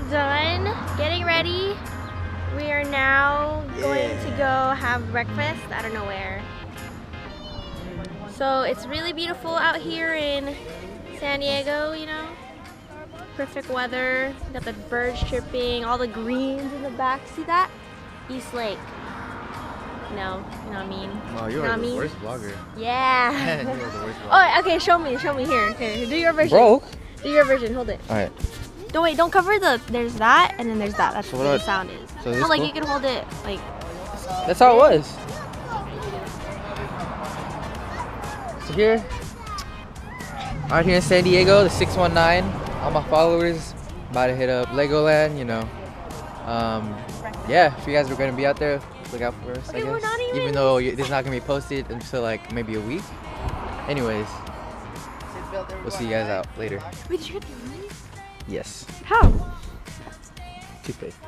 got done getting ready. We are now going to go have breakfast. I don't know where. So it's really beautiful out here in San Diego, you know. Perfect weather. Got the birds chirping, all the greens in the back. See that? East Lake. No, you know what I mean. Wow, you are the worst vlogger. Yeah. You are the worst vlogger. Oh, okay, show me here. Okay, do your version. Bro. Do your version, hold it. Alright. Don't wait, don't cover the, there's that and then there's that. That's so what the sound is. So it's not like you can hold it, like. That's how it was. So here, out here in San Diego, the 619, all my followers, about to hit up Legoland, you know. Yeah, if you guys were going to be out there, look out for us, okay, I guess. We're not even though this is not going to be posted until like maybe a week. Anyways, we'll see you guys out later. Wait, did you get the money? Yes. How? Toothpaste.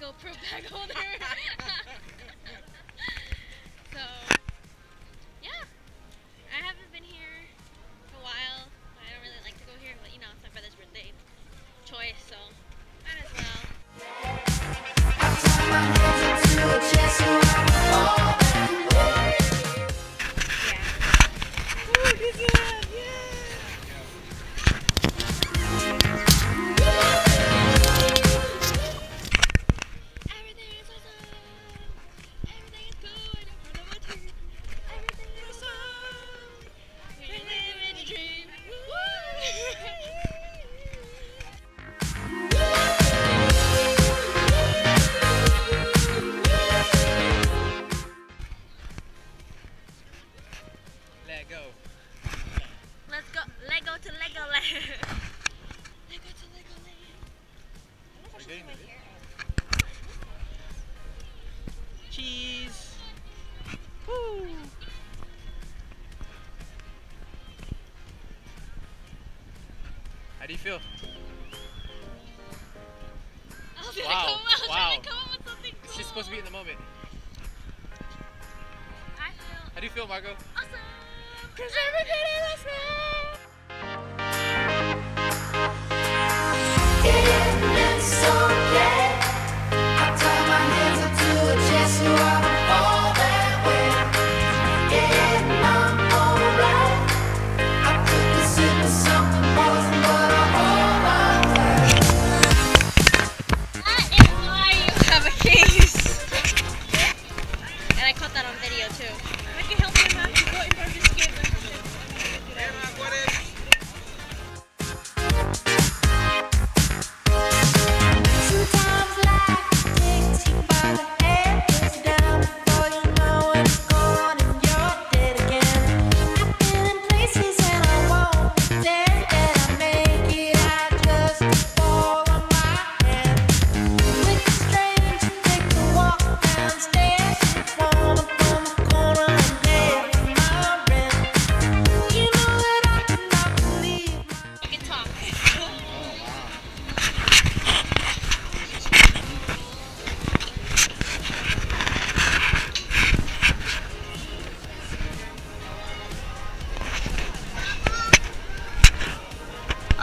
GoPro bag holder. So, yeah, I haven't been here for a while. I don't really like to go here, but you know, it's my brother's birthday choice, so might as well. Yeah. Ooh, good job, yeah. Cheese. Woo. How do you feel? Wow! Wow! She's cool. Supposed to be in the moment. I feel. How do you feel, Margo? Awesome. Cause everybody listening. Video too. If you help me, I'm going to go in front of this kid.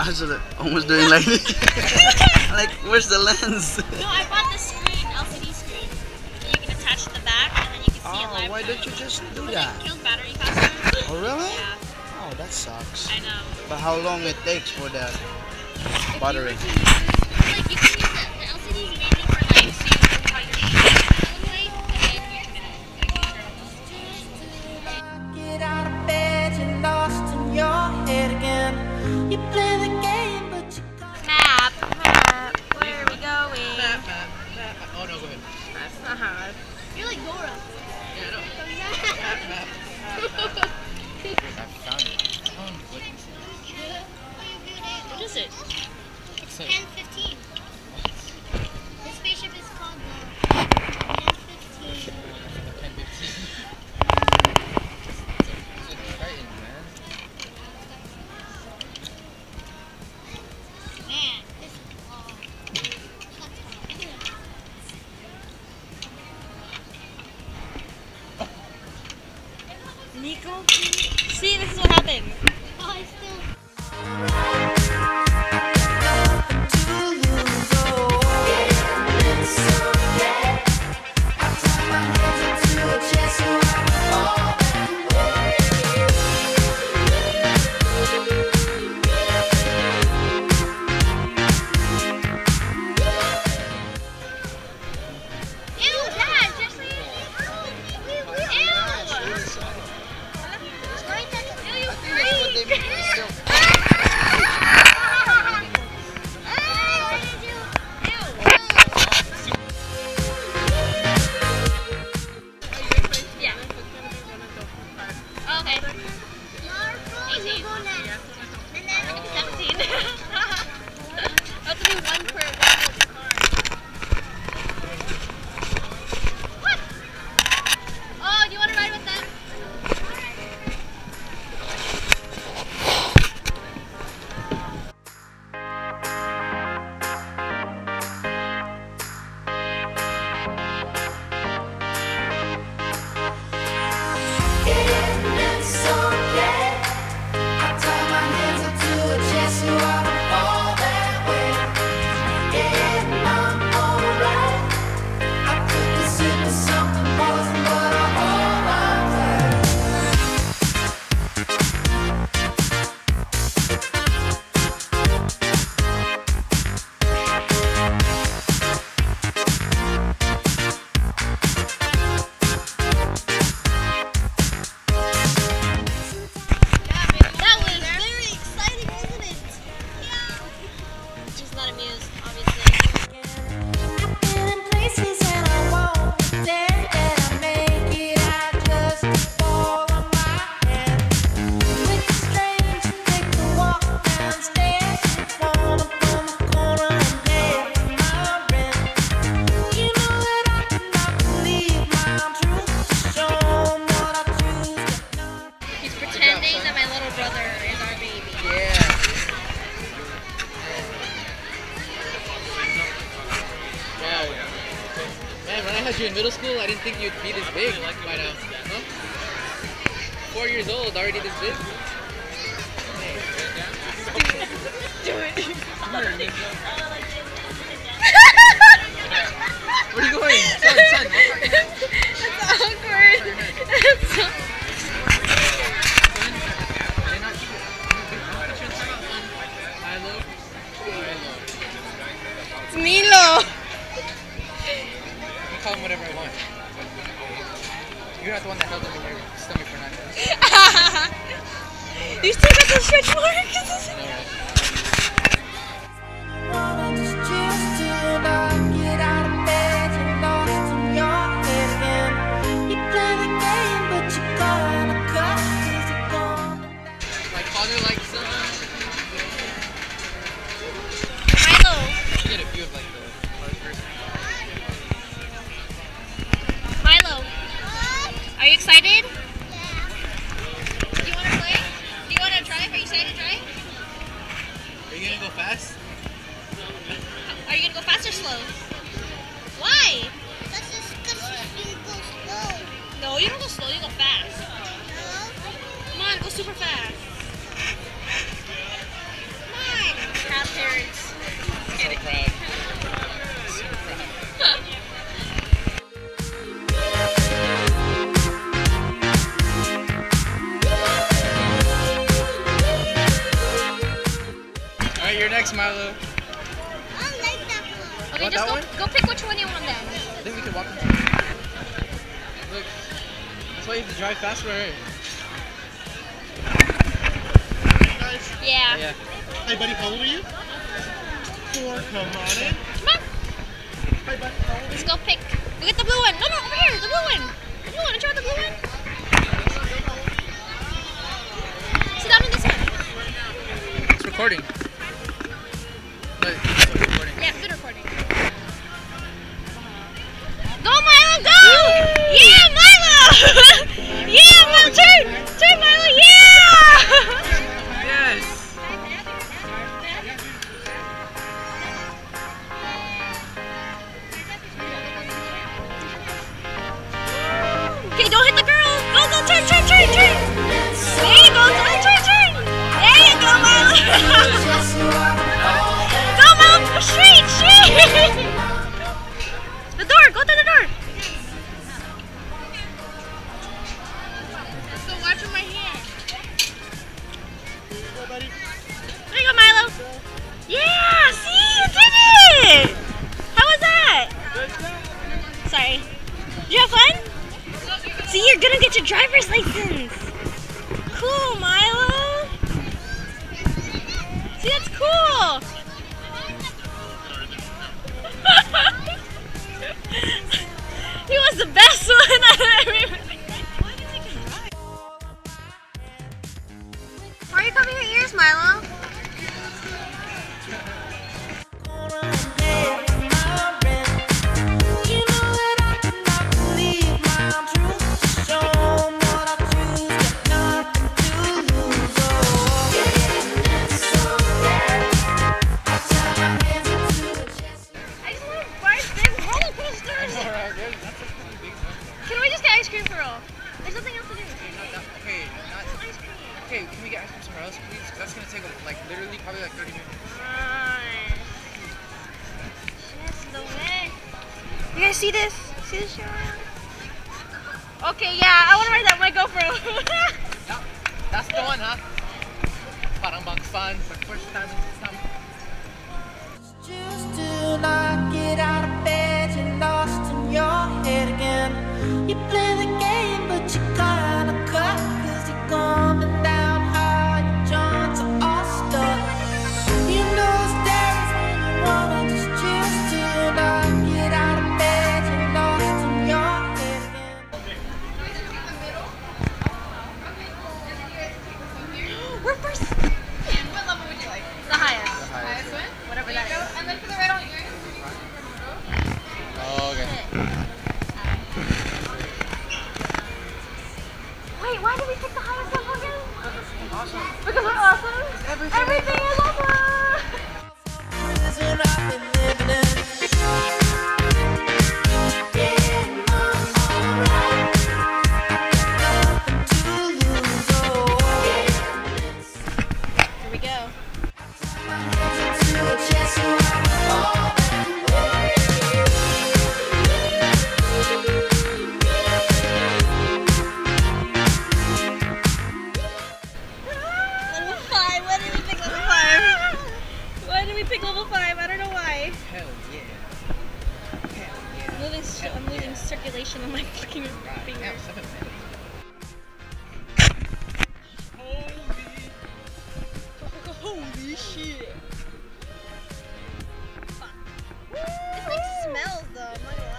I was almost doing like this. Like, where's the lens? No, I bought the screen, LCD screen. So you can attach to the back and then you can see it live. Why don't you just do that? It kills battery faster. Oh, really? Yeah. Oh, that sucks. I know. But how long it takes for that battery? Like, you can use the LCDs mainly for like, so you can cut your light and then you can get out of bed, you're lost in your head again. You play the game, but you got map. Where are we going? Map. Oh no, go ahead. That's not hard. You're like Dora. Yeah, I know. Map. I found it. What is it? 10:15. The spaceship is called 10:15. 10:15. It's exciting, man. Man, this is long. Nico, see, this is what happened. Oh, I still. In middle school, I didn't think you'd be this big by now. Huh? 4 years old, already this big. Where are you going? Son. That's awkward. That's so Milo. It's Milo. Call him whatever I want. You're not the one that held him in your stomach for 9 minutes. You still got the stretch marks? My father likes them. Milo! I get a few of like the large person. Are you excited? Yeah. Do you want to play? Do you want to drive? Are you excited to drive? Are you going to go fast? Are you going to go fast or slow? Why? That's just because you go slow. No, you don't go slow, you go fast. No. Come on, go super fast. Come on. Alright, you're next, Milo. I don't like that one. Okay, just go pick which one you want then. I think we can walk in. Look, that's why you have to drive fast, right? Nice. Yeah. Yeah. Hey, buddy, how old are you? 4, come on in. Come on. Hey, buddy, how old are you? Let's go pick. Look at the blue one. No, no, over here, the blue one. The blue one, did you want the blue one? Sit down in this one. It's recording. But it's still recording. Yeah, it's still recording. Go, Milo, go! Yeah, Milo! Yeah, Milo, turn! Turn, Milo, yeah! Yes! Okay, don't hit the girl! Go, go, turn, turn, turn, turn! There you go, turn, turn, turn! There you go, Milo! Straight, straight! The door, go to the door! So watch my hand. There you go, Milo. Yeah, see, you did it! How was that? Sorry. Did you have fun? See, you're gonna get your driver's license. Cool, Milo. See, that's cool. He was the best one I ever. Why are you covering your ears, Milo? Can we just get ice cream for all? There's nothing else to do. Okay, okay, can we get ice cream somewhere else, please? That's gonna take like literally probably like 30 minutes. Nice. That's the way. You guys see this? See this shit? Okay, yeah, I wanna ride that one. Go for it. That's the one, huh? Parang bang fun for the first time in this summer. Just do not get out of bed, you're lost in your head again. You play the game, but you kinda cut, 'cause you're coming down hard, your joints are all stuck. You know it's days when you wanna just choose to not get out of bed, you're lost in your head again. We're first! And what level would you like? The highest. The highest one? Whatever that is. And then for the right on yours, you can see from the road. Oh, okay. Wait, why did we pick the highest level again? Awesome. Because we're awesome? Everything is awesome! Here we go. Circulation on my fucking finger. Holy shit. Fuck. This like smells though, I'm not gonna lie.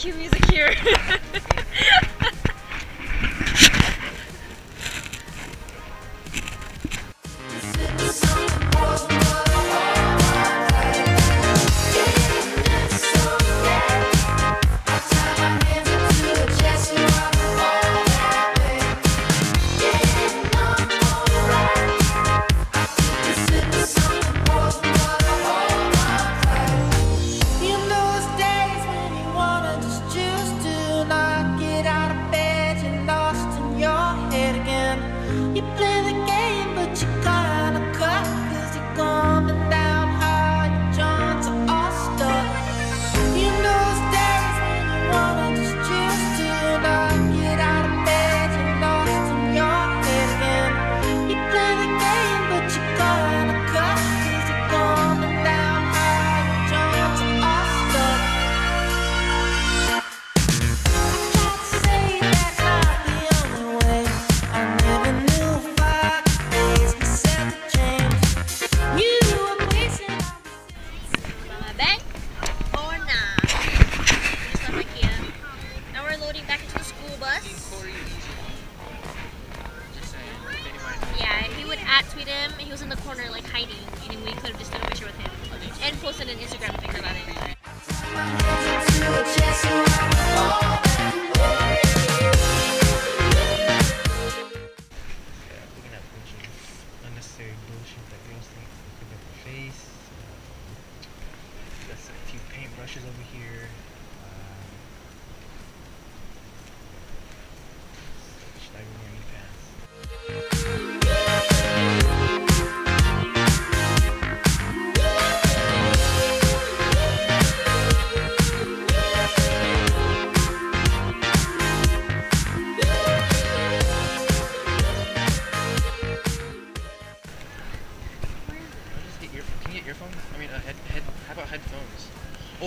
cute music here.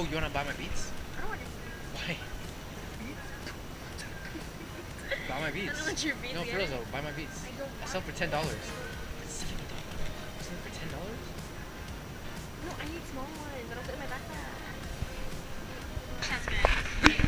You want to buy my beats? I don't want to. Why? Buy my beats. I don't want your beats. No, for real though, buy my beats. I sell for $10. It's $70. I sell for $10? No, I need small ones. I don't fit in my backpack. That's good.